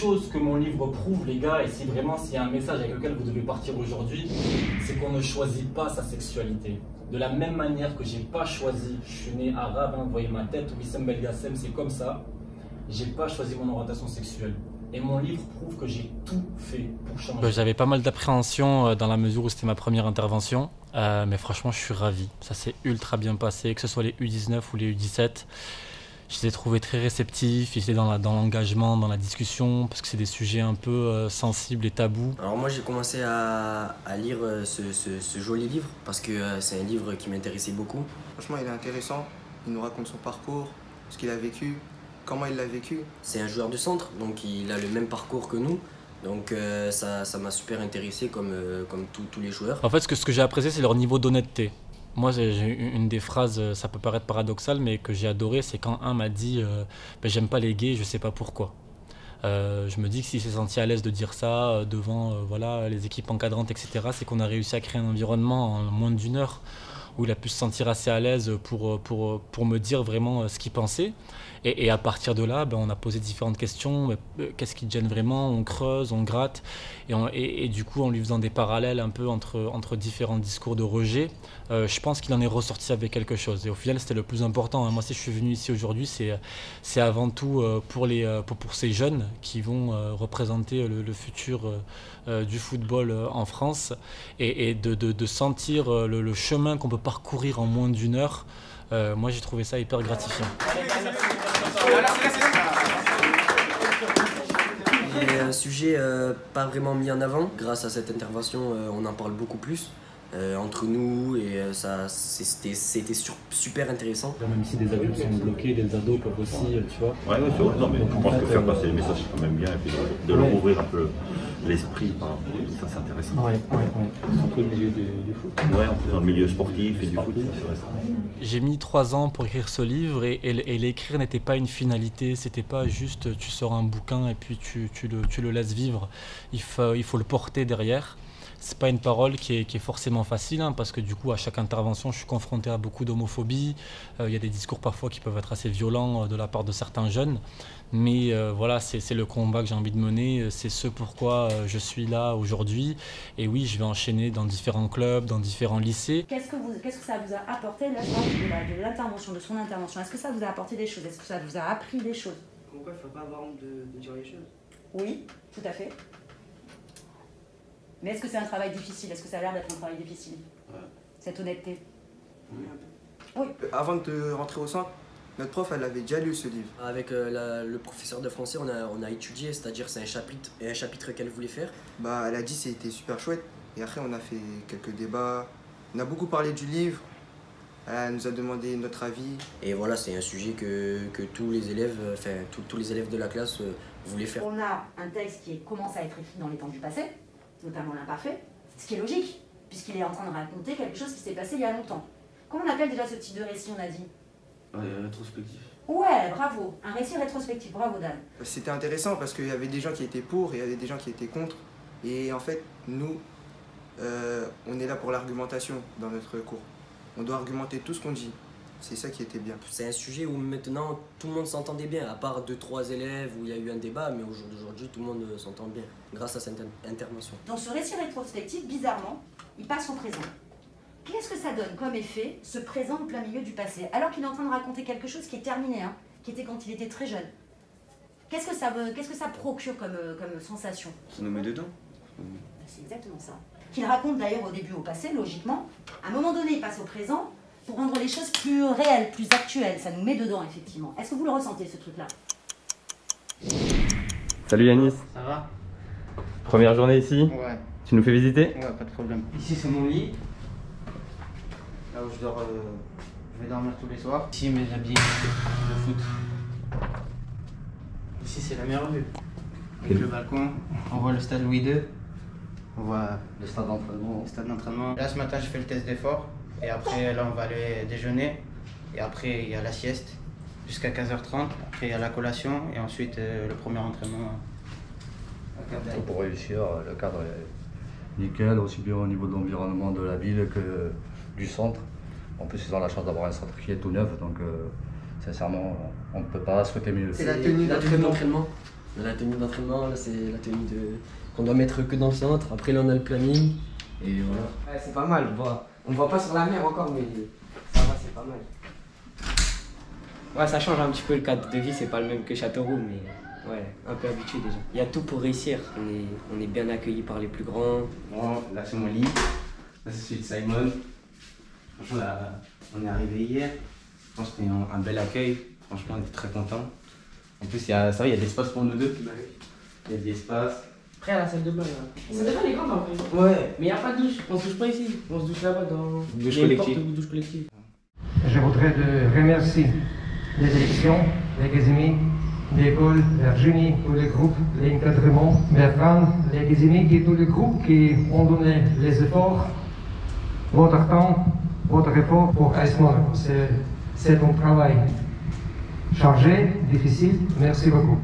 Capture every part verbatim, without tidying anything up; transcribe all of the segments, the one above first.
choses que mon livre prouve, les gars, et si vraiment s'il y a un message avec lequel vous devez partir aujourd'hui, c'est qu'on ne choisit pas sa sexualité. De la même manière que j'ai pas choisi, je suis né arabe, hein, vous voyez ma tête, Ouissem Belgacem, c'est comme ça, j'ai pas choisi mon orientation sexuelle. Et mon livre prouve que j'ai tout fait pour changer. J'avais pas mal d'appréhension dans la mesure où c'était ma première intervention, euh, mais franchement je suis ravi, ça s'est ultra bien passé, que ce soit les U dix-neuf ou les U dix-sept. Je les ai trouvés très réceptifs, ils étaient dans l'engagement, dans, dans la discussion, parce que c'est des sujets un peu euh, sensibles et tabous. Alors moi j'ai commencé à, à lire ce, ce, ce joli livre, parce que euh, c'est un livre qui m'intéressait beaucoup. Franchement il est intéressant, il nous raconte son parcours, ce qu'il a vécu, comment il l'a vécu. C'est un joueur de centre, donc il a le même parcours que nous. Donc euh, ça m'a super intéressé comme, euh, comme tout, tous les joueurs. En fait ce que, ce que j'ai apprécié c'est leur niveau d'honnêteté. Moi, j'ai une des phrases, ça peut paraître paradoxal, mais que j'ai adoré, c'est quand un m'a dit euh, « j'aime pas les gays, je sais pas pourquoi euh, ». Je me dis que s'il s'est senti à l'aise de dire ça euh, devant euh, voilà, les équipes encadrantes, et cetera, c'est qu'on a réussi à créer un environnement en moins d'une heure où il a pu se sentir assez à l'aise pour, pour, pour me dire vraiment ce qu'il pensait. Et, et à partir de là, ben, on a posé différentes questions. Qu'est-ce qui te gêne vraiment? On creuse, on gratte. Et, on, et, et du coup, en lui faisant des parallèles un peu entre, entre différents discours de rejet, euh, je pense qu'il en est ressorti avec quelque chose. Et au final, c'était le plus important. Hein. Moi, si je suis venu ici aujourd'hui, c'est avant tout pour, les, pour, pour ces jeunes qui vont représenter le, le futur du football en France et, et de, de, de sentir le, le chemin qu'on peut parcourir en moins d'une heure. Euh, moi j'ai trouvé ça hyper gratifiant. Il est un sujet euh, pas vraiment mis en avant. Grâce à cette intervention, euh, on en parle beaucoup plus euh, entre nous et euh, ça c'était super intéressant. Même si des adultes sont bloqués, des ados peuvent aussi, tu vois. Ouais, bien sûr. Non, mais je pense que faire passer les messages quand même bien et puis de leur ouvrir un peu l'esprit, ça c'est intéressant. Ouais, ouais, ouais. Surtout au milieu du, du foot. Ouais, en fait, dans le milieu sportif et du foot, c'est intéressant. J'ai mis trois ans pour écrire ce livre et, et, et l'écrire n'était pas une finalité, c'était pas juste tu sors un bouquin et puis tu, tu, le, tu le laisses vivre, il faut, il faut le porter derrière. C'est pas une parole qui est, qui est forcément facile, hein, parce que du coup, à chaque intervention, je suis confronté à beaucoup d'homophobie. Euh, il y a des discours parfois qui peuvent être assez violents euh, de la part de certains jeunes. Mais euh, voilà, c'est le combat que j'ai envie de mener. C'est ce pourquoi euh, je suis là aujourd'hui. Et oui, je vais enchaîner dans différents clubs, dans différents lycées. Qu'est-ce que, vous, qu'est-ce que ça vous a apporté, là, de l'intervention, de son intervention? Est-ce que ça vous a apporté des choses? Est-ce que ça vous a appris des choses? Pourquoi il ne faut pas avoir honte de, de dire les choses? Oui, tout à fait. Mais est-ce que c'est un travail difficile? Est-ce que ça a l'air d'être un travail difficile? Ouais. Cette honnêteté. Oui. Oui. Avant de rentrer au centre, notre prof, elle avait déjà lu ce livre. Avec euh, la, le professeur de français, on a, on a étudié, c'est-à-dire c'est un chapitre, et un chapitre qu'elle voulait faire. Bah, elle a dit que c'était super chouette. Et après, on a fait quelques débats. On a beaucoup parlé du livre. Elle nous a demandé notre avis. Et voilà, c'est un sujet que, que tous les élèves, enfin, tout, tous les élèves de la classe euh, voulaient faire. On a un texte qui commence à être écrit dans les temps du passé, notamment l'imparfait, ce qui est logique, puisqu'il est en train de raconter quelque chose qui s'est passé il y a longtemps. Comment on appelle déjà ce type de récit, on a dit? Ouais, rétrospectif. Ouais, bravo, un récit rétrospectif, bravo Dan. C'était intéressant parce qu'il y avait des gens qui étaient pour et il y avait des gens qui étaient contre. Et en fait, nous, euh, on est là pour l'argumentation dans notre cours. On doit argumenter tout ce qu'on dit. C'est ça qui était bien. C'est un sujet où maintenant tout le monde s'entendait bien, à part deux, trois élèves où il y a eu un débat, mais au jour d'aujourd'hui tout le monde s'entend bien, grâce à cette intervention. Dans ce récit rétrospectif, bizarrement, il passe au présent. Qu'est-ce que ça donne comme effet, ce présent au plein milieu du passé, alors qu'il est en train de raconter quelque chose qui est terminé, hein, qui était quand il était très jeune? Qu'est-ce que ça, qu'est-ce que ça procure comme, comme sensation? Ça nous met dedans. C'est exactement ça. Qu'il raconte d'ailleurs au début au passé, logiquement. À un moment donné, il passe au présent, pour rendre les choses plus réelles, plus actuelles. Ça nous met dedans, effectivement. Est-ce que vous le ressentez, ce truc-là? Salut Yanis. Ça va? Première journée ici? Ouais. Tu nous fais visiter? Ouais, pas de problème. Ici, c'est mon lit. Là où je dors, euh, je vais dormir tous les soirs. Ici, mes habits de foot. Ici, c'est la meilleure vue. Avec okay. Le balcon, on voit le stade Louis deux. On voit le stade d'entraînement. Le stade d'entraînement. Là, ce matin, je fais le test d'effort. Et après, là, on va aller déjeuner. Et après, il y a la sieste jusqu'à quinze heures trente. Après, il y a la collation. Et ensuite, euh, le premier entraînement. Euh, pour réussir, le cadre est nickel, aussi bien au niveau de l'environnement de la ville que du centre. En plus, ils ont la chance d'avoir un centre qui est tout neuf. Donc, euh, sincèrement, on ne peut pas souhaiter mieux. C'est la tenue d'entraînement. La tenue d'entraînement, là c'est la tenue de... qu'on doit mettre que dans le centre. Après là on a le planning et voilà. Ouais, c'est pas mal, on voit. On voit pas sur la mer encore mais ça va, c'est pas mal. Ouais, ça change un petit peu, le cadre de vie, c'est pas le même que Châteauroux, mais ouais, un peu habitué déjà. Il y a tout pour réussir, on est, on est bien accueilli par les plus grands. Bon, là c'est mon lit, là c'est celui de Simon. Franchement, là, on est arrivé hier, je pense que c'était un, un bel accueil, franchement on était très contents. En plus, il y a, ça va, il y a de l'espace pour nous deux. Il y a de l'espace. Après, à la salle de bain, là. Ça dépend des grandes en fait. Ouais, mais il n'y a pas de douche, on se douche pas ici, on se douche là-bas dans douche collective. Douche collective. Je voudrais te remercier. Les élections, les Gazimi, l'école, la Juni, tous les groupes, l'encadrement, Bertrand, les Gazimi et tous les groupes qui ont donné les efforts, votre temps, votre effort pour Aïsmor. C'est ton travail chargé, difficile, merci beaucoup.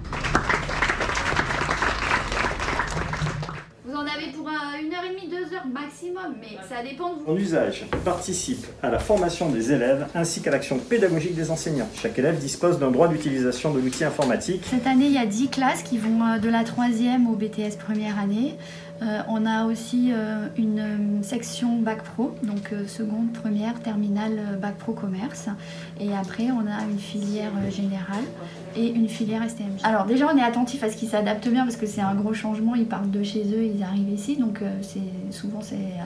Vous en avez pour une heure et demie, deux heures maximum, mais ça dépend de vous. Mon usage participe à la formation des élèves ainsi qu'à l'action pédagogique des enseignants. Chaque élève dispose d'un droit d'utilisation de l'outil informatique. Cette année, il y a dix classes qui vont de la troisième au B T S première année. Euh, on a aussi euh, une section Bac Pro, donc euh, seconde, première, terminale, Bac Pro Commerce. Et après, on a une filière euh, générale et une filière S T M G. Alors déjà, on est attentif à ce qu'ils s'adaptent bien parce que c'est un gros changement. Ils partent de chez eux, ils arrivent ici, donc euh, c'est souvent c'est, euh,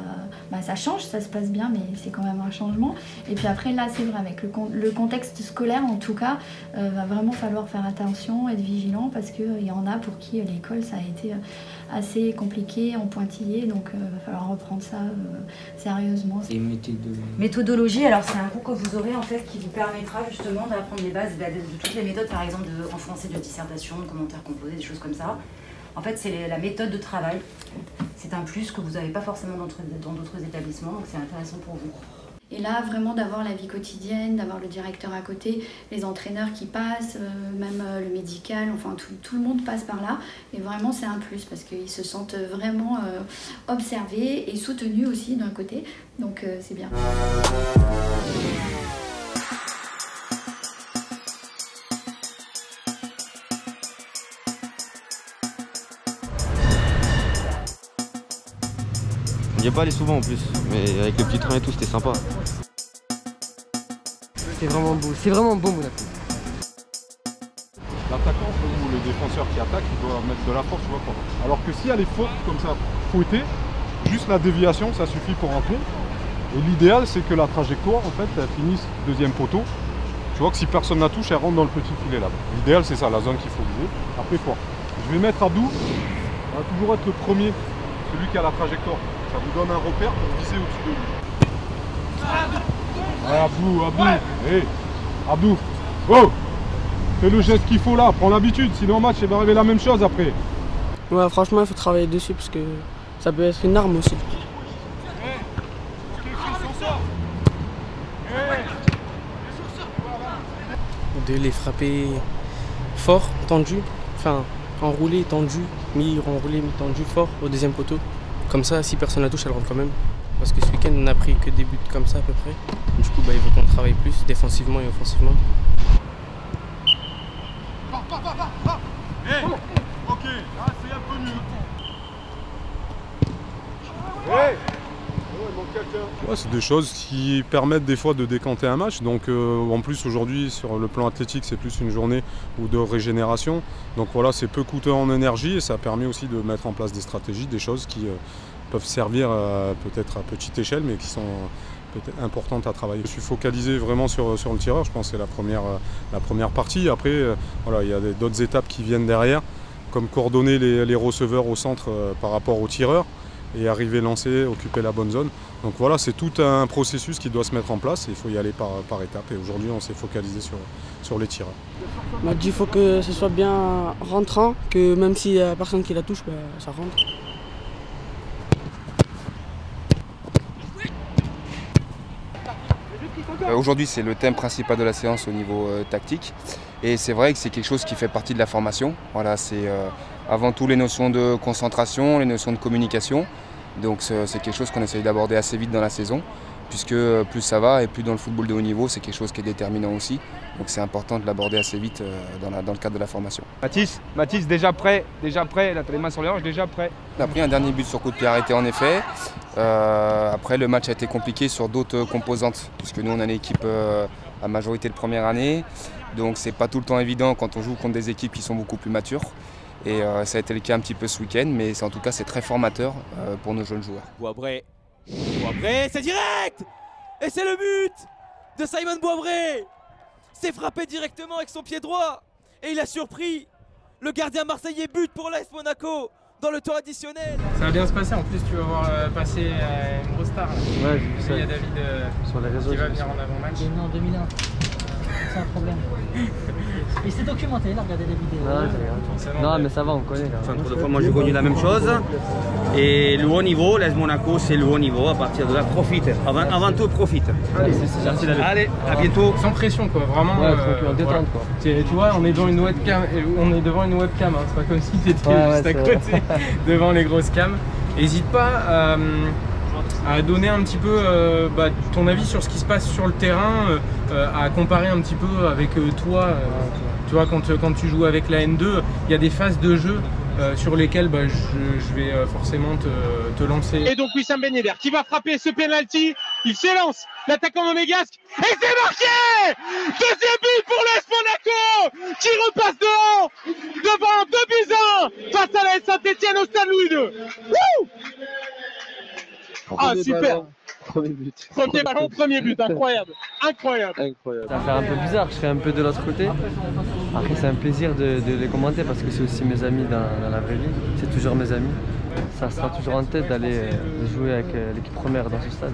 bah, ça change, ça se passe bien, mais c'est quand même un changement. Et puis après, là, c'est vrai, avec le, con le contexte scolaire, en tout cas, euh, va vraiment falloir faire attention, être vigilant, parce qu'il euh, y en a pour qui euh, l'école, ça a été euh, assez compliqué. En pointillé, donc il euh, va falloir reprendre ça euh, sérieusement. Et méthodo... méthodologie, alors c'est un cours que vous aurez en fait qui vous permettra justement d'apprendre les bases bah, de, de toutes les méthodes, par exemple de, en français de dissertation, de commentaires composés, des choses comme ça. En fait, c'est la méthode de travail. C'est un plus que vous n'avez pas forcément dans d'autres établissements, donc c'est intéressant pour vous. Et là, vraiment d'avoir la vie quotidienne, d'avoir le directeur à côté, les entraîneurs qui passent, euh, même euh, le médical, enfin tout, tout le monde passe par là. Et vraiment, c'est un plus parce qu'ils se sentent vraiment euh, observés et soutenus aussi d'un côté. Donc euh, c'est bien. On n'y est pas allé souvent en plus, mais avec le petit train et tout, c'était sympa. C'était vraiment beau, c'est vraiment beau Monaco. L'attaquant ou le défenseur qui attaque, il doit mettre de la force, tu vois, pour... alors que s'il y a les fautes comme ça, fouetter, juste la déviation, ça suffit pour un pont. Et l'idéal, c'est que la trajectoire, en fait, elle finisse deuxième poteau. Tu vois que si personne la touche, elle rentre dans le petit filet là. L'idéal, c'est ça, la zone qu'il faut viser. Après quoi, je vais mettre Abdou, on va toujours être le premier, celui qui a la trajectoire. Ça vous donne un repère pour viser au-dessus de lui. Ouais, Abdou, Abdou, ouais. Hey, Abdou, oh, fais le geste qu'il faut là, prends l'habitude, sinon en match, il va arriver la même chose après. Ouais, franchement, il faut travailler dessus parce que ça peut être une arme aussi. De les frapper fort, tendu, enfin, enroulé, tendu, mi-enroulé, mi-tendu, fort, au deuxième poteau. Comme ça, si personne la touche, elle rentre quand même. Parce que ce week-end, on n'a pris que des buts comme ça à peu près. Du coup, bah, il faut qu'on travaille plus défensivement et offensivement. Par, par, par, par, par. Hey. Oh. Ok, là, c'est un peu mieux. Hey. Oh, il manque quelqu'un. Ouais, c'est des choses qui permettent des fois de décanter un match. Donc, euh, en plus, aujourd'hui, sur le plan athlétique, c'est plus une journée ou de régénération. Donc voilà, c'est peu coûteux en énergie et ça permet aussi de mettre en place des stratégies, des choses qui euh, peuvent servir euh, peut-être à petite échelle, mais qui sont peut-être importantes à travailler. Je suis focalisé vraiment sur, sur le tireur, je pense que c'est la première, euh, la première partie. Après, euh, voilà, il y a d'autres étapes qui viennent derrière, comme coordonner les, les receveurs au centre euh, par rapport au tireur et arriver lancé, occuper la bonne zone. Donc voilà, c'est tout un processus qui doit se mettre en place et il faut y aller par, par étapes. Et aujourd'hui, on s'est focalisé sur, sur les tireurs. On m'a dit qu'il faut que ce soit bien rentrant, que même s'il n'y a personne qui la touche, bah, ça rentre. Aujourd'hui, c'est le thème principal de la séance au niveau euh, tactique. Et c'est vrai que c'est quelque chose qui fait partie de la formation. Voilà, c'est euh, avant tout les notions de concentration, les notions de communication. Donc c'est quelque chose qu'on essaye d'aborder assez vite dans la saison, puisque plus ça va et plus dans le football de haut niveau, c'est quelque chose qui est déterminant aussi. Donc c'est important de l'aborder assez vite dans, la, dans le cadre de la formation. Mathis, Mathis déjà prêt, déjà prêt, là t'as les mains sur les hanches, déjà prêt. On a pris un dernier but sur coup de pied arrêté en effet. Euh, après le match a été compliqué sur d'autres composantes, puisque nous on a une équipe euh, à majorité de première année. Donc c'est pas tout le temps évident quand on joue contre des équipes qui sont beaucoup plus matures. Et euh, ça a été le cas un petit peu ce week-end, mais en tout cas c'est très formateur euh, pour nos jeunes joueurs. Boisbré, Boisbré, c'est direct! Et c'est le but de Simon Boisbré. C'est frappé directement avec son pied droit et il a surpris le gardien marseillais, but pour l'A S Monaco dans le temps additionnel. Ça va bien se passer, en plus tu vas voir euh, passer euh, une grosse star. Ouais, j'ai vu ça. Il y a David euh, sur les réseaux qui va venir en avant-match. Il est venu en deux mille un, c'est un problème. Il s'est documenté, il a regardé des vidéos. Ah, ouais. Non mais ça va, on connaît là. Enfin, trois fois, moi j'ai connu la même chose. Et le haut niveau, l'A S Monaco c'est le haut niveau, à partir de là, profite. Avant, avant tout, profite. Allez, c est, c est Merci d'aller. Allez, à bientôt. Sans pression quoi, vraiment. Ouais, euh, détente, quoi. Tu vois, on est devant une webcam, on est devant une webcam, hein. C'est pas comme si tu étais ouais, juste ouais, à côté, devant les grosses cams. N'hésite pas euh, à donner un petit peu euh, bah, ton avis sur ce qui se passe sur le terrain, euh, euh, à comparer un petit peu avec euh, toi. Euh, tu vois, quand, quand tu joues avec la N deux, il y a des phases de jeu euh, sur lesquelles bah, je, je vais euh, forcément te, te lancer. Et donc Wissam Ben Yedder qui va frapper ce penalty, il s'élance, l'attaquant monégasque, et c'est marqué! Deuxième but pour l'A S Monaco qui repasse dehors devant deux buts à un face à la Saint-Étienne au Stade Louis deux. Wouh! Ah super! Premier but. Premier ballon, premier but, incroyable, incroyable. Incroyable. Ça va faire un peu bizarre, je serai un peu de l'autre côté. Après c'est un plaisir de, de les commenter parce que c'est aussi mes amis dans, dans la vraie vie, c'est toujours mes amis. Ça sera toujours en tête d'aller jouer avec l'équipe première dans ce stade.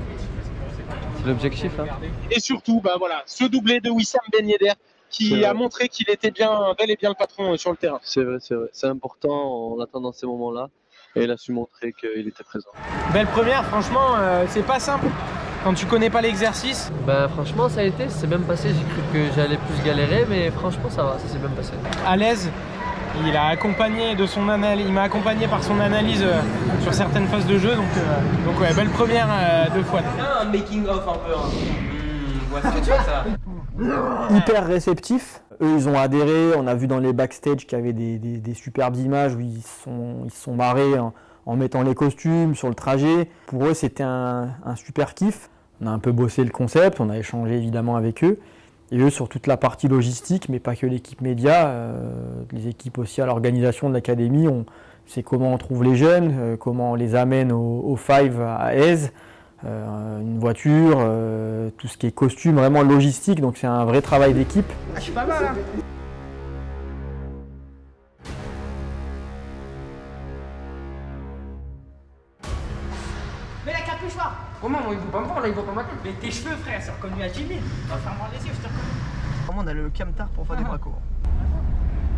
C'est l'objectif. Hein. Et surtout, bah voilà, ce doublé de Ouissem Ben Yedder qui a montré qu'il était bien, bel et bien le patron sur le terrain. C'est vrai, c'est vrai, c'est important, on l'attend dans ces moments-là. Et il a su montrer qu'il était présent. Belle première, franchement, euh, c'est pas simple quand tu connais pas l'exercice. Bah franchement, ça a été, c'est bien passé. J'ai cru que j'allais plus galérer, mais franchement, ça va, ça s'est bien passé. À l'aise, il a accompagné de son analyse, il m'a accompagné par son analyse euh, sur certaines phases de jeu, donc euh, donc ouais, belle première euh, deux fois. Un making of un peu. Mmh, ouais, c'est ça. Hyper réceptif. Eux, ils ont adhéré, on a vu dans les backstage qu'il y avait des, des, des superbes images où ils se sont, ils sont marrés en, en mettant les costumes sur le trajet. Pour eux, c'était un, un super kiff. On a un peu bossé le concept, on a échangé évidemment avec eux. Et eux, sur toute la partie logistique, mais pas que l'équipe média, euh, les équipes aussi à l'organisation de l'académie, c'est comment on trouve les jeunes, euh, comment on les amène au, au Five à Aise. Euh, une voiture, euh, tout ce qui est costume, vraiment logistique, donc c'est un vrai travail d'équipe. Ah, je suis pas mal, hein. Mais la capuche là. Comment ils vont pas me voir là, ils vont pas ma tête. Mais tes cheveux frère, c'est reconnu à Jimmy. Enfin, ferme-moi les yeux, je te reconnais. Comment on a le camtar pour faire ah. des bracos.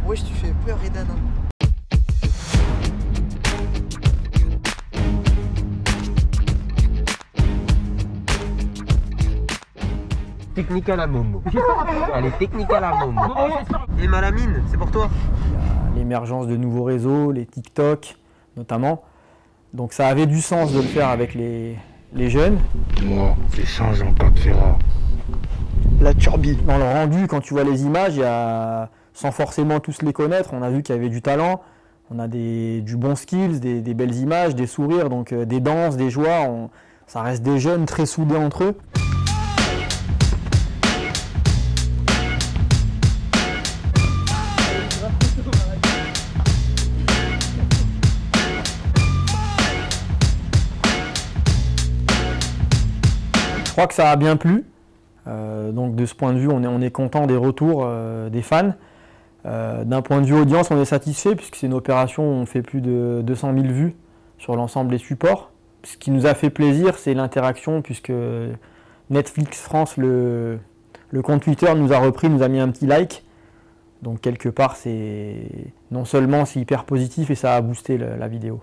Ouais, je te fais peur, Redan. Technique à la momo. Elle est technique à la momo. Et Malamine, c'est pour toi. L'émergence de nouveaux réseaux, les TikTok notamment. Donc ça avait du sens de le faire avec les, les jeunes. Moi, c'est changeant quand de Ferrari. La turbine. Dans le rendu, quand tu vois les images, il y a, sans forcément tous les connaître, on a vu qu'il y avait du talent. On a des, du bon skills, des, des belles images, des sourires, donc euh, des danses, des joies. On, ça reste des jeunes très soudés entre eux. Je crois que ça a bien plu, euh, donc de ce point de vue on est, on est content des retours euh, des fans. Euh, D'un point de vue audience on est satisfait puisque c'est une opération où on fait plus de deux cent mille vues sur l'ensemble des supports. Ce qui nous a fait plaisir c'est l'interaction puisque Netflix France, le, le compte Twitter nous a repris, nous a mis un petit like. Donc quelque part c'est non seulement c'est hyper positif et ça a boosté le, la vidéo.